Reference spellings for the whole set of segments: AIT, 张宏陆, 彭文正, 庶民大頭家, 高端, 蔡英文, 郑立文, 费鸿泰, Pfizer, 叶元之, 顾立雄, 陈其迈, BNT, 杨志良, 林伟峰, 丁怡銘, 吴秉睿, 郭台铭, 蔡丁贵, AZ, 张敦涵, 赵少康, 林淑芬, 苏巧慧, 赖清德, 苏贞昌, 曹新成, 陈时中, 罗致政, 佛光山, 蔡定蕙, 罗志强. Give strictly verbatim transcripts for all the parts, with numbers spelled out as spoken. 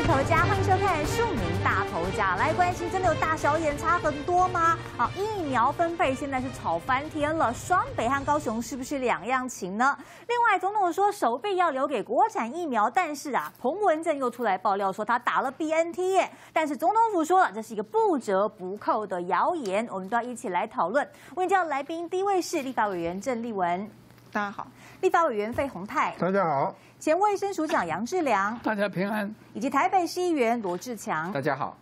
是头家，欢迎收看《庶民大头家》。来关心，真的有大小眼差很多吗？啊，疫苗分配现在是吵翻天了，双北和高雄是不是两样情呢？另外，总统说手臂要留给国产疫苗，但是啊，彭文正又出来爆料说他打了 B N T 耶。但是总统府说了，这是一个不折不扣的谣言，我们都要一起来讨论。我们叫来宾，第一位是立法委员郑立文。 大家好，立法委员费鸿泰，大家好；前卫生署长杨志良，大家平安；以及台北市议员罗志强，大家好。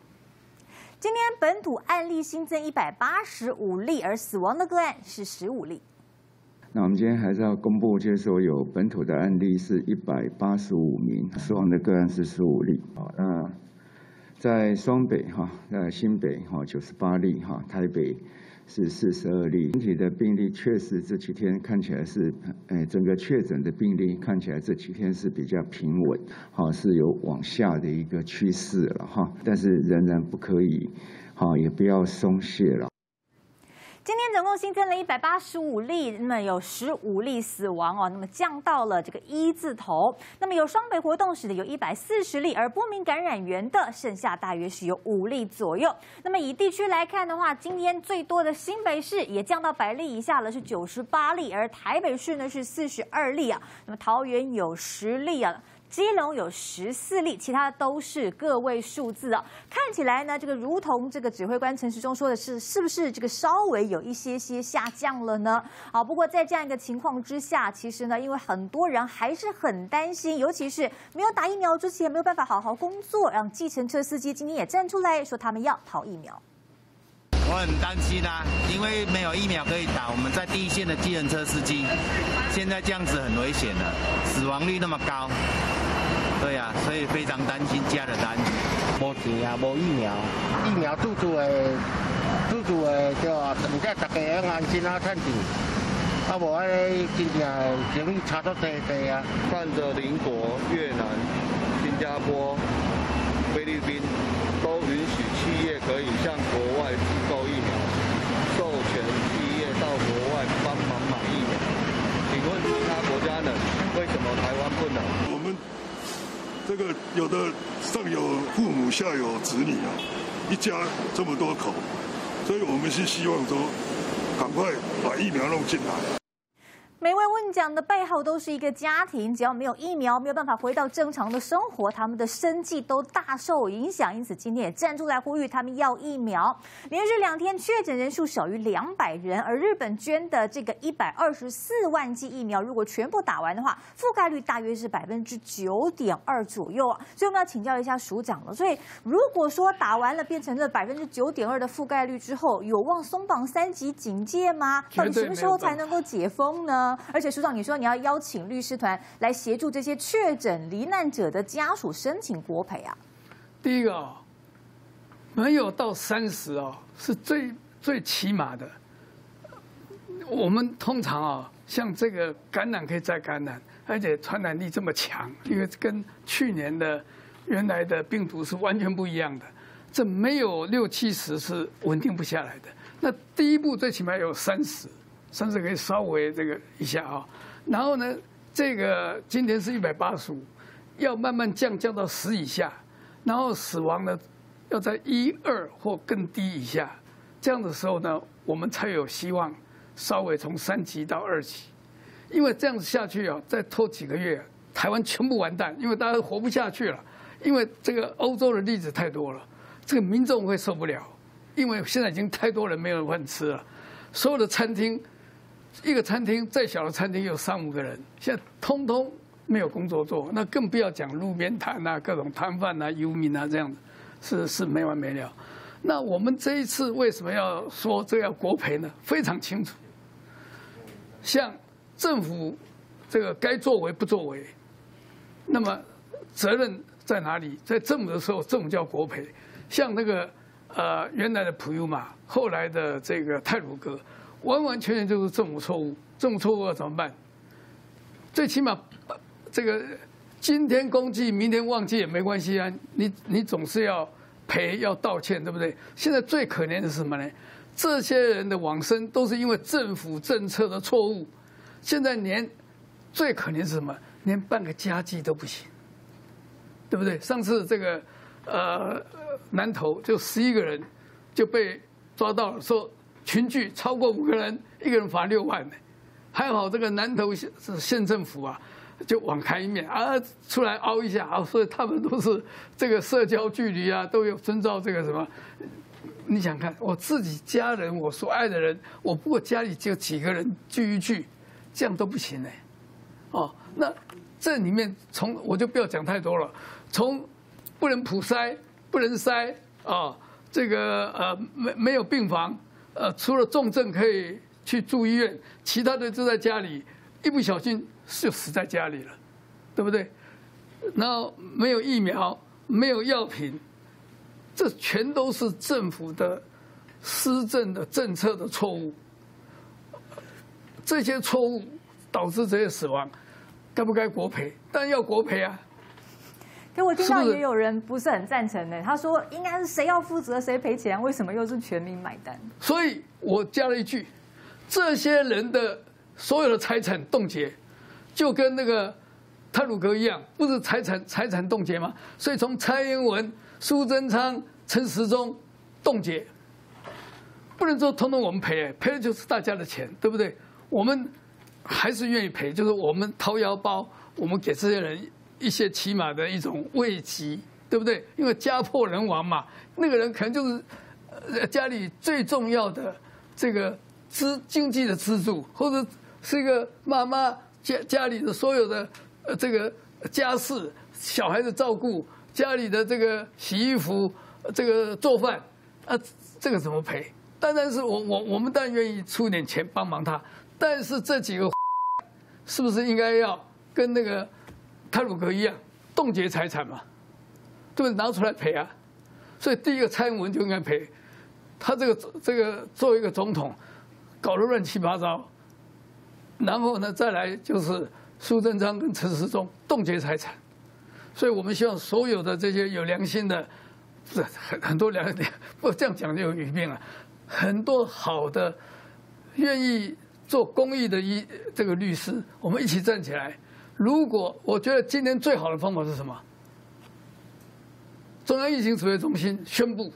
今天本土案例新增一百八十五例，而死亡的个案是十五例。那我们今天还是要公布，就是说有本土的案例是一百八十五名，死亡的个案是十五例。好，那在双北哈，在新北哈九十八例哈，台北。 是四十二例，整体的病例确实这几天看起来是，呃，整个确诊的病例看起来这几天是比较平稳，好，是有往下的一个趋势了哈，但是仍然不可以，好，也不要松懈了。 今天总共新增了一百八十五例，那么有十五例死亡哦，那么降到了这个一字头。那么有双北活动史的有一百四十例，而不明感染源的剩下大约是有五例左右。那么以地区来看的话，今天最多的新北市也降到百例以下了，是九十八例，而台北市呢是四十二例啊，那么桃园有十例啊。 基隆有十四例，其他都是个位数字哦。看起来呢，这个如同这个指挥官陈时中说的是，是不是这个稍微有一些些下降了呢？好，不过在这样一个情况之下，其实呢，因为很多人还是很担心，尤其是没有打疫苗之前没有办法好好工作。让计程车司机今天也站出来说，他们要跑疫苗。 我很担心啊，因为没有疫苗可以打，我们在第一线的计程车司机，现在这样子很危险的，死亡率那么高，对啊，所以非常担心，家人担心。无钱啊，无疫苗，疫苗做做的，做做的叫啊，唔只大家要安心啊，趁住，啊无安尼真正生意差到地地啊。看着邻国越南、新加坡、菲律宾都允许企业可以向国外。 这个有的上有父母，下有子女啊，一家这么多口，所以我们是希望说，赶快把疫苗弄进来。 每位问讲的背后都是一个家庭，只要没有疫苗，没有办法回到正常的生活，他们的生计都大受影响。因此，今天也站出来呼吁他们要疫苗。连续两天确诊人数少于两百人，而日本捐的这个一百二十四万剂疫苗，如果全部打完的话，覆盖率大约是百分之九点二左右啊。所以我们要请教一下署长了。所以，如果说打完了变成了百分之九点二的覆盖率之后，有望松绑三级警戒吗？到底什么时候才能够解封呢？ 而且，署长，你说你要邀请律师团来协助这些确诊罹难者的家属申请国赔啊？第一个哦，没有到三十哦，是最最起码的。我们通常啊、哦，像这个感染可以再感染，而且传染力这么强，因为跟去年的原来的病毒是完全不一样的。这没有六七十是稳定不下来的。那第一步最起码有三十。 甚至可以稍微这个一下啊，然后呢，这个今天是一百八十五，要慢慢降降到十以下，然后死亡呢要在一二或更低以下，这样的时候呢，我们才有希望稍微从三级到二级，因为这样子下去啊，再拖几个月，台湾全部完蛋，因为大家活不下去了，因为这个欧洲的例子太多了，这个民众会受不了，因为现在已经太多人没有饭吃了，所有的餐厅。 一个餐厅，再小的餐厅有三五个人，现在通通没有工作做，那更不要讲路边摊啊、各种摊贩啊、游民啊这样子，是是没完没了。那我们这一次为什么要说这要国赔呢？非常清楚，像政府这个该作为不作为，那么责任在哪里？在政府的时候，政府叫国赔。像那个呃原来的普悠玛，后来的这个太鲁阁。 完完全全就是政府错误，政府错误要怎么办？最起码，这个今天公祭，明天忘记也没关系啊。你你总是要赔，要道歉，对不对？现在最可怜的是什么呢？这些人的往生都是因为政府政策的错误。现在连最可怜是什么？连办个家祭都不行，对不对？上次这个呃南投就十一个人就被抓到了，说群聚超过五个人，一个人罚六万。还好这个南投县县政府啊，就网开一面啊，出来凹一下啊，所以他们都是这个社交距离啊，都有遵照这个什么。 你想看我自己家人，我所爱的人，我不过家里就几个人聚一聚，这样都不行呢。哦，那这里面从我就不要讲太多了，从不能普筛，不能筛啊，这个呃没没有病房，呃除了重症可以去住医院，其他的就在家里，一不小心就死在家里了，对不对？然后没有疫苗，没有药品。 这全都是政府的施政的政策的错误，这些错误导致这些死亡，该不该国赔？当然要国赔啊！可我听到也有人不是很赞成的，他说应该是谁要负责谁赔钱，为什么又是全民买单？所以我加了一句：这些人的所有的财产冻结，就跟那个泰鲁格一样，不是财产财产冻结吗？所以从蔡英文。 苏贞昌、陈时中冻结，不能说统统我们赔，赔的就是大家的钱，对不对？我们还是愿意赔，就是我们掏腰包，我们给这些人一些起码的一种慰藉，对不对？因为家破人亡嘛，那个人可能就是家里最重要的这个支经济的支柱，或者是一个妈妈家家里的所有的这个家事、小孩子照顾。 家里的这个洗衣服，这个做饭，啊，这个怎么赔？当然是我我我们当然愿意出点钱帮忙他，但是这几个是不是应该要跟那个泰鲁格一样冻结财产嘛？对不对？拿出来赔啊！所以第一个蔡英文就应该赔，他这个这个作为一个总统，搞得乱七八糟，然后呢再来就是苏贞昌跟陈时中冻结财产。 所以我们希望所有的这些有良心的，不是很很多良，不这样讲就有语病了。很多好的、愿意做公益的医这个律师，我们一起站起来。如果我觉得今天最好的方法是什么？中央疫情指挥中心宣布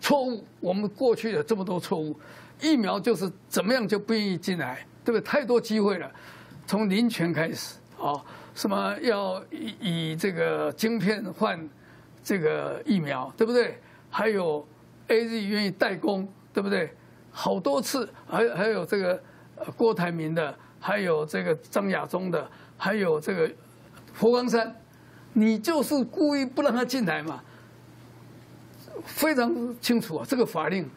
错误，我们过去有这么多错误，疫苗就是怎么样就不愿意进来，对不对？太多机会了，从林权开始啊。 什么要以以这个晶片换这个疫苗，对不对？还有 A Z 愿意代工，对不对？好多次，还还有这个郭台铭的，还有这个张亚中的，还有这个佛光山，你就是故意不让他进来嘛。非常清楚啊，这个法令，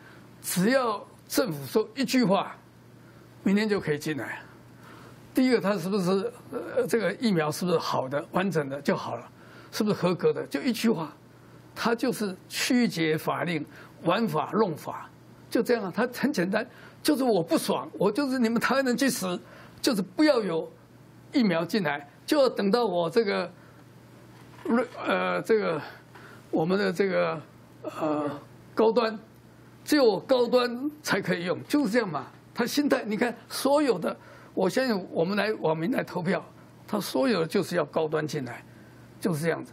只要政府说一句话，明天就可以进来。 第一个，它是不是呃这个疫苗是不是好的、完整的就好了？是不是合格的？就一句话，它就是曲解法令、玩法弄法，就这样啊。它很简单，就是我不爽，我就是你们台湾人去死，就是不要有疫苗进来，就要等到我这个呃这个我们的这个呃高端，只有高端才可以用，就是这样嘛。他心态，你看所有的。 我相信我们来网民来投票，他所有的就是要高端进来，就是这样子，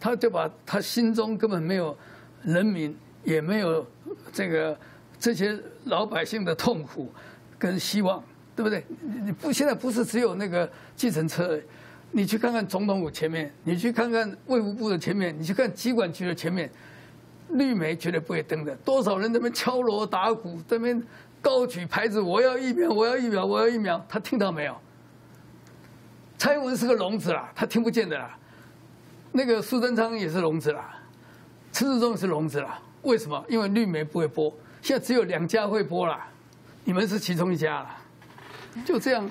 他就把他心中根本没有人民，也没有这个这些老百姓的痛苦跟希望，对不对？你不现在不是只有那个计程车，你去看看总统府前面，你去看看卫福部的前面，你去看疾管局的前面，绿媒绝对不会登的，多少人在那边敲锣打鼓，这边。 高举牌子，我要疫苗，我要疫苗，我要疫苗。他听到没有？蔡英文是个聋子啦，他听不见的啦。那个苏贞昌也是聋子啦，陈时中也是聋子啦。为什么？因为绿媒不会播，现在只有两家会播啦，你们是其中一家啦，就这样。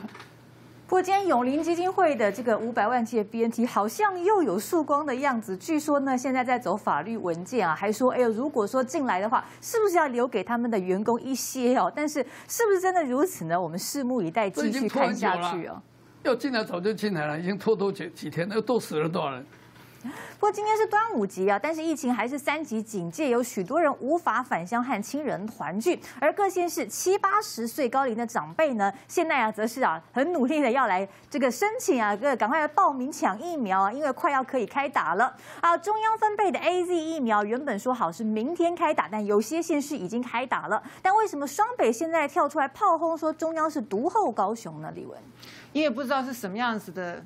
不过今天永龄基金会的这个五百万剂的 B N T 好像又有曙光的样子。据说呢，现在在走法律文件啊，还说，哎呦，如果说进来的话，是不是要留给他们的员工一些哦？但是是不是真的如此呢？我们拭目以待，继续看下去哦。要进来早就进来了，已经拖多几几天，又多死了多少人？不过今天是端午节啊，但是疫情还是三级警戒，有许多人无法返乡和亲人团聚。而各县市七八十岁高龄的长辈呢，现在啊则是啊很努力的要来这个申请啊，赶快来报名抢疫苗啊，因为快要可以开打了啊。中央分配的 A Z 疫苗原本说好是明天开打，但有些县市已经开打了。但为什么双北现在跳出来炮轰说中央是独后高雄呢？李文，你也不知道是什么样子的。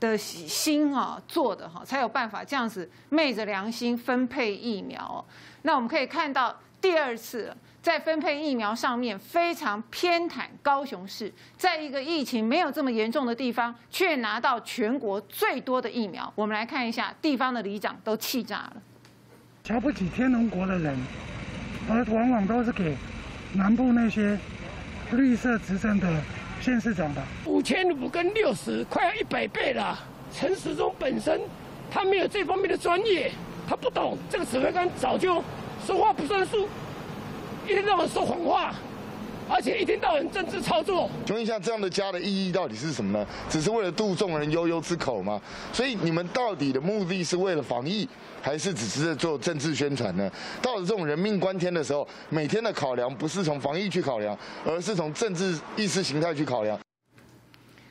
的心啊，做的哈，才有办法这样子昧着良心分配疫苗哦。那我们可以看到，第二次在分配疫苗上面非常偏袒高雄市，在一个疫情没有这么严重的地方，却拿到全国最多的疫苗。我们来看一下，地方的里长都气炸了。瞧不起天龙国的人，而往往都是给南部那些绿色执政的。 县市长的五千五跟六十，快要一百倍了。陈时中本身他没有这方面的专业，他不懂这个指挥官早就说话不算数，一天到晚说谎话，而且一天到晚政治操作。请问一下，这样的家的意义到底是什么呢？只是为了度众人悠悠之口吗？所以你们到底的目的是为了防疫，还是只是在做政治宣传呢？到了这种人命关天的时候，每天的考量不是从防疫去考量，而是从政治意识形态去考量。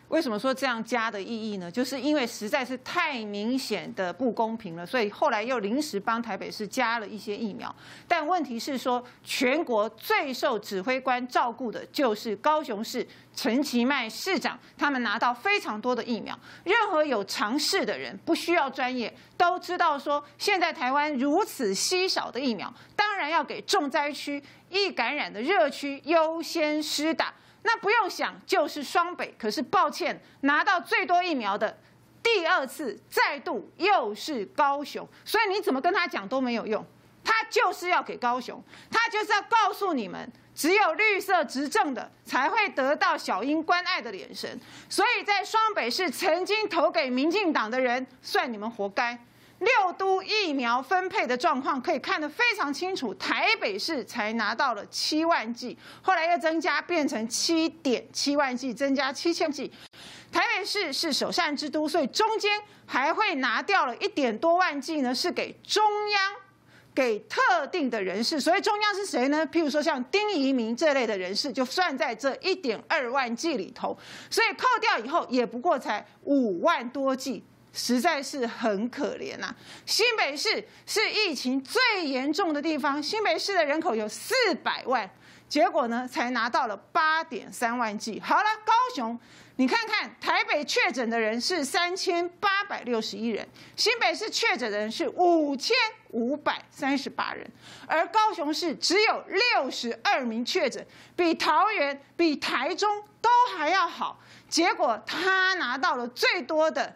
为什么说这样加的意义呢？就是因为实在是太明显的不公平了，所以后来又临时帮台北市加了一些疫苗。但问题是说，全国最受指挥官照顾的就是高雄市陈其迈市长，他们拿到非常多的疫苗。任何有常识的人，不需要专业，都知道说，现在台湾如此稀少的疫苗，当然要给重灾区、易感染的热区优先施打。 那不用想，就是双北。可是抱歉，拿到最多疫苗的第二次再度又是高雄，所以你怎么跟他讲都没有用，他就是要给高雄，他就是要告诉你们，只有绿色执政的才会得到小英关爱的眼神。所以在双北市曾经投给民进党的人，算你们活该。 六都疫苗分配的状况可以看得非常清楚，台北市才拿到了七万剂，后来又增加变成七点七万剂，增加七千剂。台北市是首善之都，所以中间还会拿掉了一点多万剂呢，是给中央、给特定的人士。所以中央是谁呢？譬如说像丁怡銘这类的人士，就算在这一点二万剂里头。所以扣掉以后，也不过才五万多剂。 实在是很可怜呐！新北市是疫情最严重的地方，新北市的人口有四百万，结果呢才拿到了八点三万剂。好了，高雄，你看看台北确诊的人是三千八百六十一人，新北市确诊的人是五千五百三十八人，而高雄市只有六十二名确诊，比桃园、比台中都还要好。结果他拿到了最多的。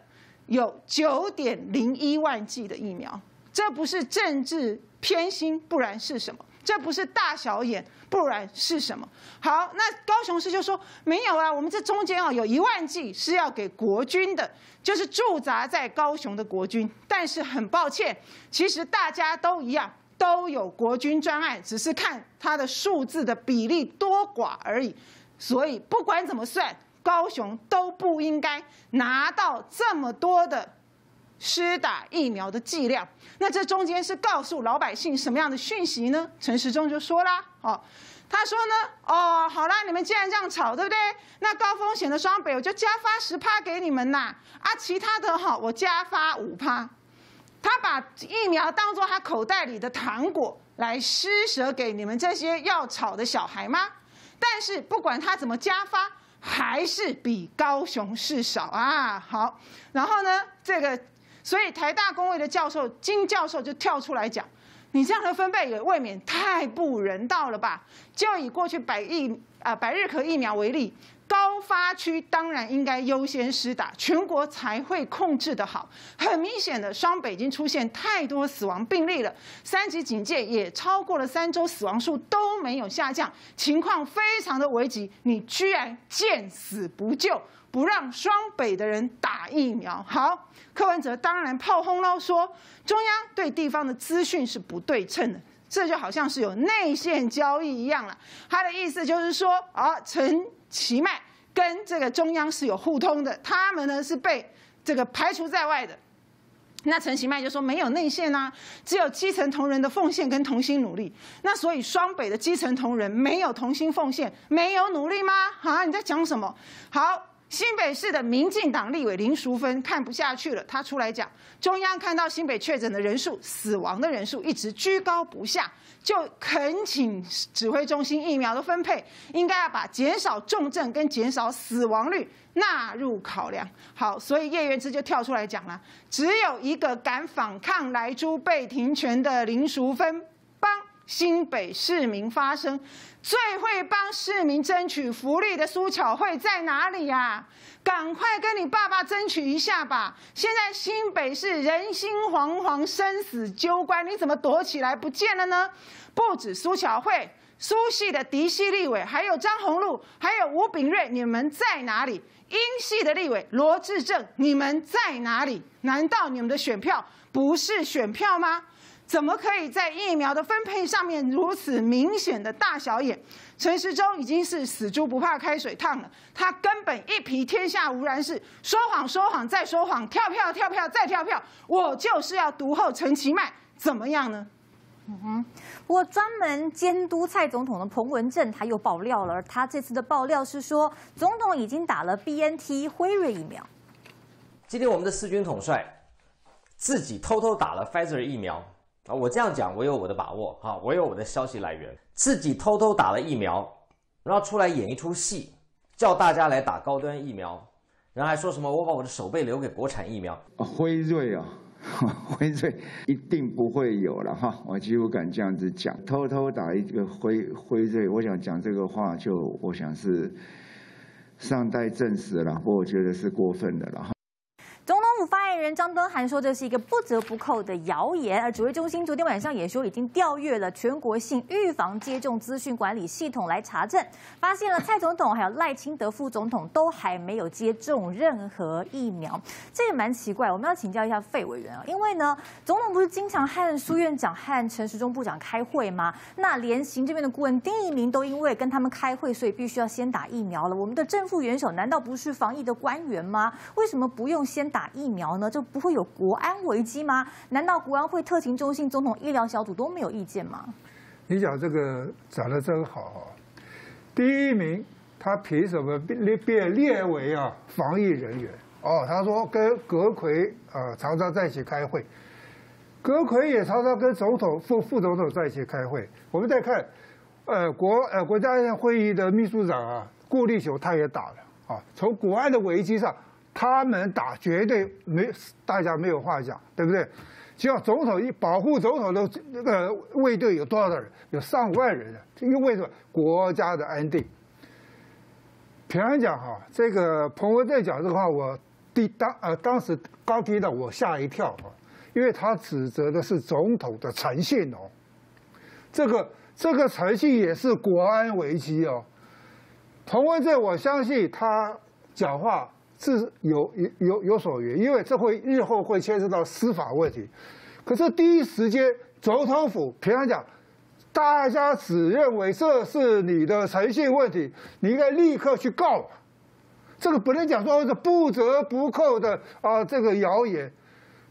有九点零一万剂的疫苗，这不是政治偏心，不然是什么？这不是大小眼，不然是什么？好，那高雄市就说没有啊，我们这中间哦有一万剂是要给国军的，就是驻扎在高雄的国军。但是很抱歉，其实大家都一样，都有国军专案，只是看它的数字的比例多寡而已。所以不管怎么算。 高雄都不应该拿到这么多的施打疫苗的剂量，那这中间是告诉老百姓什么样的讯息呢？陈时中就说啦，哦，他说呢，哦，好啦，你们既然这样吵，对不对？那高风险的双北我就加发十趴给你们啦，啊，其他的哈、哦，我加发五趴。他把疫苗当作他口袋里的糖果来施舍给你们这些要吵的小孩吗？但是不管他怎么加发。 还是比高雄市少啊！好，然后呢，这个，所以台大公卫的教授金教授就跳出来讲，你这样的分配也未免太不人道了吧？就以过去百亿啊百日咳疫苗为例，高发区当然应该优先施打，全国才会控制得好。很明显的，双北已经出现太多死亡病例了，三级警戒也超过了三周，死亡数都。 没有下降，情况非常的危急。你居然见死不救，不让双北的人打疫苗。好，柯文哲当然炮轰喽，说中央对地方的资讯是不对称的，这就好像是有内线交易一样了。他的意思就是说，啊，陈其迈跟这个中央是有互通的，他们呢是被这个排除在外的。那陈其迈就说没有内线啊，只有基层同仁的奉献跟同心努力。那所以双北的基层同仁没有同心奉献，没有努力吗？啊，你在讲什么？好。 新北市的民进党立委林淑芬看不下去了，她出来讲，中央看到新北确诊的人数、死亡的人数一直居高不下，就恳请指挥中心疫苗的分配应该要把减少重症跟减少死亡率纳入考量。好，所以叶元之就跳出来讲了，只有一个敢反抗莱猪被停权的林淑芬帮新北市民发声。 最会帮市民争取福利的苏巧慧在哪里呀？赶快跟你爸爸争取一下吧！现在新北市人心惶惶，生死攸关，你怎么躲起来不见了呢？不止苏巧慧、苏系的嫡系立委，还有张宏陆，还有吴秉睿，你们在哪里？英系的立委罗致政，你们在哪里？难道你们的选票不是选票吗？ 怎么可以在疫苗的分配上面如此明显的大小眼？陈时中已经是死猪不怕开水烫了，他根本一皮天下无难事，说谎说谎再说谎，跳票跳票再跳票，我就是要独后陈其迈，怎么样呢？ 嗯哼，不过专门监督蔡总统的彭文正他又爆料了，他这次的爆料是说，总统已经打了 B N T 辉瑞疫苗。今天我们的四军统帅自己偷偷打了 Pfizer 疫苗。 啊，我这样讲，我有我的把握啊，我有我的消息来源，自己偷偷打了疫苗，然后出来演一出戏，叫大家来打高端疫苗，然后还说什么我把我的手背留给国产疫苗。辉瑞啊，辉瑞一定不会有了哈，我几乎敢这样子讲，偷偷打一个辉辉瑞，我想讲这个话就我想是尚待证实了，不过我觉得是过分的了哈。 发言人张敦涵说：“这是一个不折不扣的谣言。”而指挥中心昨天晚上也说，已经调阅了全国性预防接种资讯管理系统来查证，发现了蔡总统还有赖清德副总统都还没有接种任何疫苗，这也蛮奇怪。我们要请教一下费委员啊，因为呢，总统不是经常和苏院长和陈时中部长开会吗？那连行这边的顾问丁一鸣都因为跟他们开会，所以必须要先打疫苗了。我们的正副元首难道不是防疫的官员吗？为什么不用先打疫苗？ 疫苗呢就不会有国安危机吗？难道国安会特勤中心、总统医疗小组都没有意见吗？你讲这个讲得真好、啊，第一名他凭什么被列为啊防疫人员？哦，他说跟葛魁啊、呃、常常在一起开会，葛魁也常常跟总统、副副总统在一起开会。我们再看，呃国呃国家会议的秘书长啊顾立雄他也打了啊，从国安的危机上。 他们打绝对没，大家没有话讲，对不对？只要总统一保护总统的那个卫队有多少人？有上万人的，因为什么？国家的安定。平常讲哈、啊，这个彭文正讲这个话，我第当呃当时刚听到我吓一跳啊，因为他指责的是总统的诚信哦，这个这个诚信也是国安危机哦。彭文正，我相信他讲话。 是有有有所原，因为这会日后会牵涉到司法问题。可是第一时间，总统府平常讲，大家只认为这是你的诚信问题，你应该立刻去告。这个不能讲说是不折不扣的啊，这个谣言，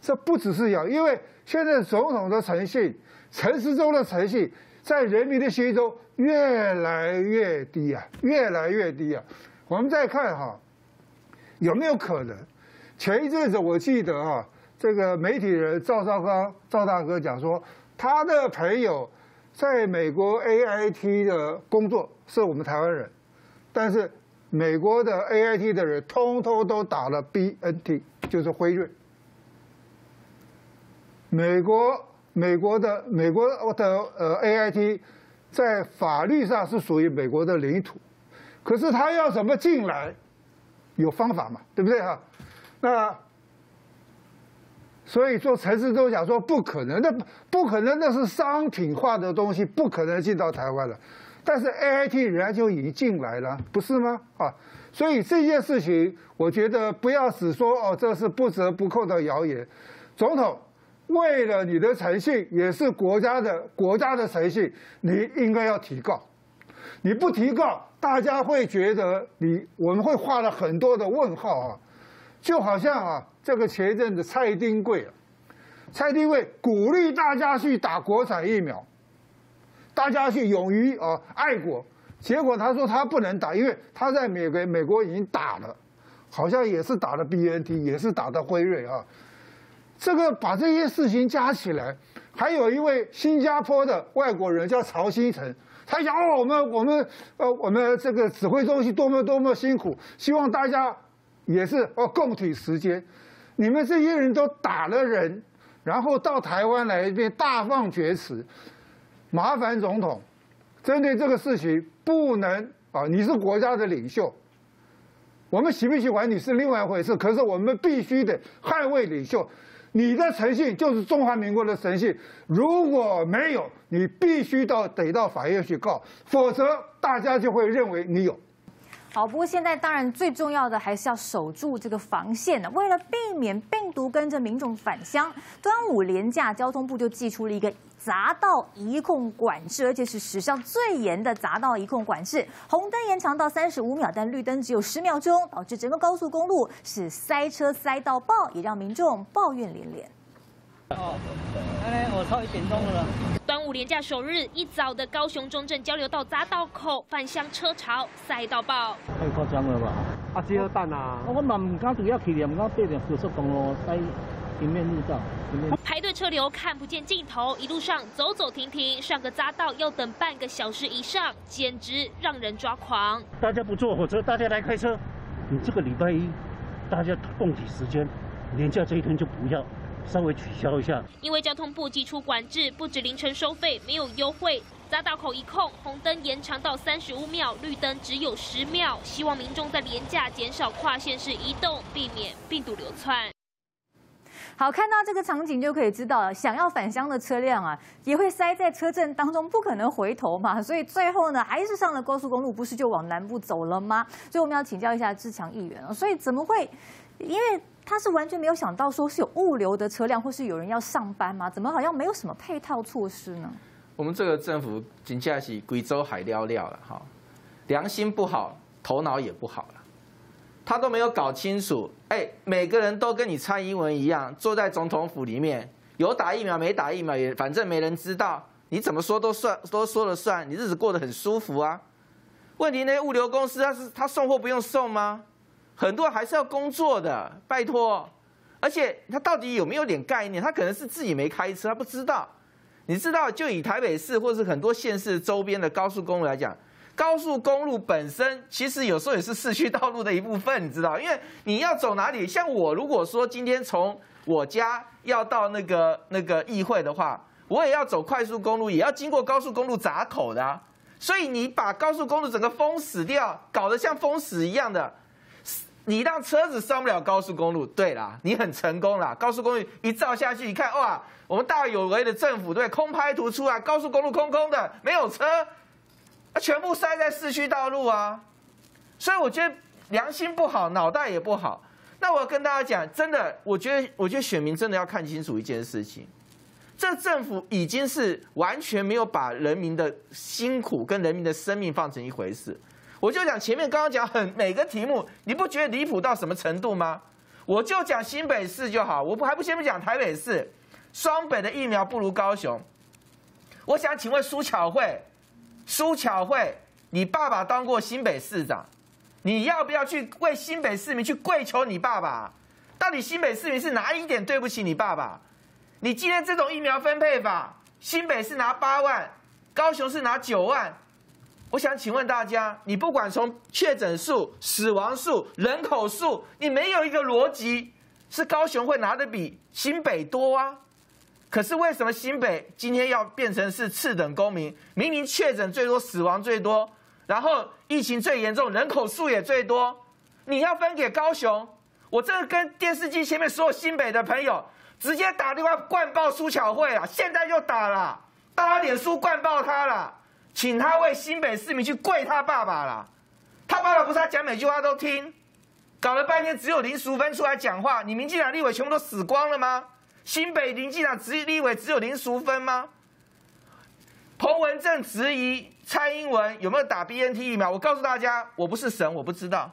这不只是谣，因为现在总统的诚信、陈时中的诚信，在人民的心中越来越低啊，越来越低啊。我们再看哈。 有没有可能？前一阵子我记得啊，这个媒体人赵少康赵大哥讲说，他的朋友在美国 A I T 的工作是我们台湾人，但是美国的 A I T 的人通通都打了 B N T， 就是辉瑞。美国美国的美国的呃 A I T 在法律上是属于美国的领土，可是他要怎么进来？ 有方法嘛，对不对哈、啊？那所以说，陈时中讲说不可能的，不可能那是商品化的东西，不可能进到台湾了。但是 A I T 人家就已经进来了，不是吗？啊，所以这件事情，我觉得不要只说哦，这是不折不扣的谣言。总统为了你的诚信，也是国家的国家的诚信，你应该要提告。你不提告。 大家会觉得你，我们会画了很多的问号啊，就好像啊，这个前一阵子蔡丁贵啊，蔡定蕙鼓励大家去打国产疫苗，大家去勇于啊爱国。结果他说他不能打，因为他在美国美国已经打了，好像也是打了 B N T， 也是打的辉瑞啊。这个把这些事情加起来，还有一位新加坡的外国人叫曹新成。 他讲哦，我们我们呃，我们这个指挥中心多么多么辛苦，希望大家也是哦共体时间。你们这些人都打了人，然后到台湾来一遍大放厥词，麻烦总统针对这个事情不能啊，你是国家的领袖，我们喜不喜欢你是另外一回事，可是我们必须得捍卫领袖。 你的诚信就是中华民国的诚信，如果没有，你必须到得到法院去告，否则大家就会认为你有。好，不过现在当然最重要的还是要守住这个防线呢。为了避免病毒跟着民众返乡，端午连假交通部就祭出了一个。 匝道移控管制，而且是史上最严的匝道移控管制。红灯延长到三十五秒，但绿灯只有十秒钟，导致整个高速公路是塞车塞到爆，也让民众抱怨连连。哦，哎，我超一点钟了。端午连假首日一早的高雄中正交流道匝道口返乡车潮塞到爆，太夸张了吧？啊，只有等啊！我嘛唔敢主要去，唔敢对面高速公路塞。 平面路障，排队车流看不见尽头，一路上走走停停，上个匝道要等半个小时以上，简直让人抓狂。大家不坐火车，大家来开车。你这个礼拜一，大家共体时间，连假这一天就不要，稍微取消一下。因为交通部祭出管制，不止凌晨收费，没有优惠。 匝道口一控，红灯延长到三十五秒，绿灯只有十秒。希望民众在连假减少跨县市移动，避免病毒流窜。 好，看到这个场景就可以知道了，想要返乡的车辆啊，也会塞在车阵当中，不可能回头嘛。所以最后呢，还是上了高速公路，不是就往南部走了吗？所以我们要请教一下志强议员啊，所以怎么会？因为他是完全没有想到说是有物流的车辆，或是有人要上班吗？怎么好像没有什么配套措施呢？我们这个政府真的是贵州海料料了哈，良心不好，头脑也不好了。 他都没有搞清楚，哎，每个人都跟你蔡英文一样，坐在总统府里面，有打疫苗没打疫苗也反正没人知道，你怎么说都算，都说了算，你日子过得很舒服啊。问题呢，物流公司他是他送货不用送吗？很多人还是要工作的，拜托。而且他到底有没有点概念？他可能是自己没开车，他不知道。你知道，就以台北市或是很多县市周边的高速公路来讲。 高速公路本身其实有时候也是市区道路的一部分，你知道？因为你要走哪里，像我如果说今天从我家要到那个那个议会的话，我也要走快速公路，也要经过高速公路闸口的、啊。所以你把高速公路整个封死掉，搞得像封死一样的，你让车子上不了高速公路。对啦，你很成功啦，高速公路一照下去，一看哇，我们大有为的政府对，空拍图出来，高速公路空空的，没有车。 啊，全部塞在市区道路啊，所以我觉得良心不好，脑袋也不好。那我要跟大家讲，真的，我觉得，我觉得选民真的要看清楚一件事情，这政府已经是完全没有把人民的辛苦跟人民的生命放成一回事。我就讲前面刚刚讲很每个题目，你不觉得离谱到什么程度吗？我就讲新北市就好，我不还不先不讲台北市，双北的疫苗不如高雄。我想请问苏巧慧。 苏巧慧，你爸爸当过新北市长，你要不要去为新北市民去跪求你爸爸？到底新北市民是哪一点对不起你爸爸？你今天这种疫苗分配法，新北市拿八万，高雄市拿九万，我想请问大家，你不管从确诊数、死亡数、人口数，你没有一个逻辑是高雄会拿得比新北多啊？ 可是为什么新北今天要变成是次等公民？明明确诊最多，死亡最多，然后疫情最严重，人口数也最多，你要分给高雄？我这跟电视机前面所有新北的朋友直接打电话灌爆苏巧慧啊！现在就打啦，到他脸书灌爆他啦，请他为新北市民去跪他爸爸啦。他爸爸不是他讲每句话都听，搞了半天只有林淑芬出来讲话，你民进党立委全部都死光了吗？ 新北林进党执立委只有林淑芬吗？彭文正质疑蔡英文有没有打 B N T 疫苗？我告诉大家，我不是神，我不知道。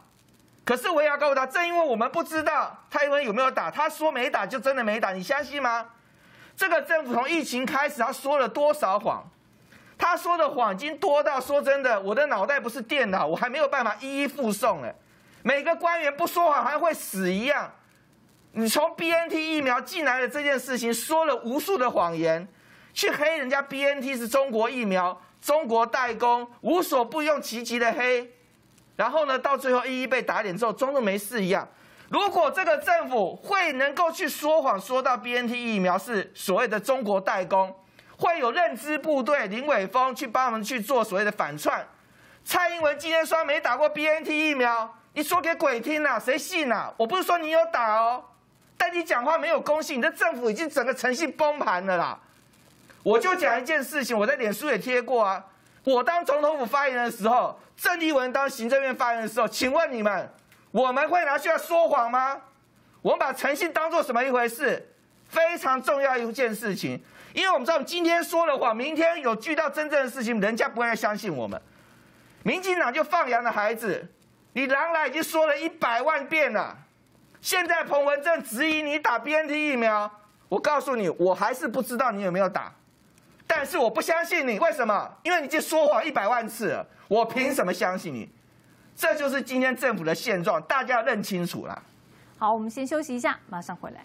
可是我也要告诉他，正因为我们不知道蔡英文有没有打，他说没打就真的没打，你相信吗？这个政府从疫情开始，他说了多少谎？他说的谎已经多到说真的，我的脑袋不是电脑，我还没有办法一一附送哎。每个官员不说谎还会死一样。你从 B N T 疫苗进来的这件事情，说了无数的谎言，去黑人家 B N T 是中国疫苗、中国代工，无所不用其极的黑。然后呢，到最后一一被打脸之后，装作没事一样。 如果这个政府会能够去说谎，说到 B N T 疫苗是所谓的中国代工，会有认知部队林伟峰去帮我们去做所谓的反串。蔡英文今天说没打过 B N T 疫苗，你说给鬼听啊，谁信啊？我不是说你有打哦，但你讲话没有公信，你的政府已经整个诚信崩盘了啦。我就讲一件事情，我在脸书也贴过啊。我当总统府发言人的时候，郑丽文当行政院发言人的时候，请问你们？ 我们会拿去说谎吗？我们把诚信当做什么一回事？非常重要一件事情，因为我们知道我们今天说了谎，明天有遇到真正的事情，人家不会再相信我们。民进党就放羊的孩子，你狼来已经说了一百万遍了。现在彭文正质疑你打 B N T 疫苗，我告诉你，我还是不知道你有没有打，但是我不相信你，为什么？因为你已经说谎一百万次了，我凭什么相信你？ 这就是今天政府的现状，大家要认清楚了。好，我们先休息一下，马上回来。